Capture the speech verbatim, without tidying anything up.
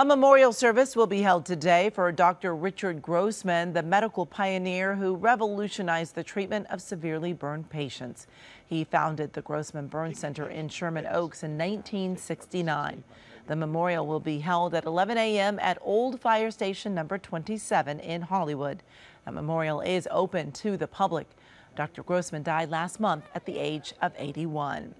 A memorial service will be held today for Doctor Richard Grossman, the medical pioneer who revolutionized the treatment of severely burned patients. He founded the Grossman Burn Center in Sherman Oaks in nineteen sixty-nine. The memorial will be held at eleven a m at Old Fire Station Number twenty-seven in Hollywood. The memorial is open to the public. Doctor Grossman died last month at the age of eighty-one.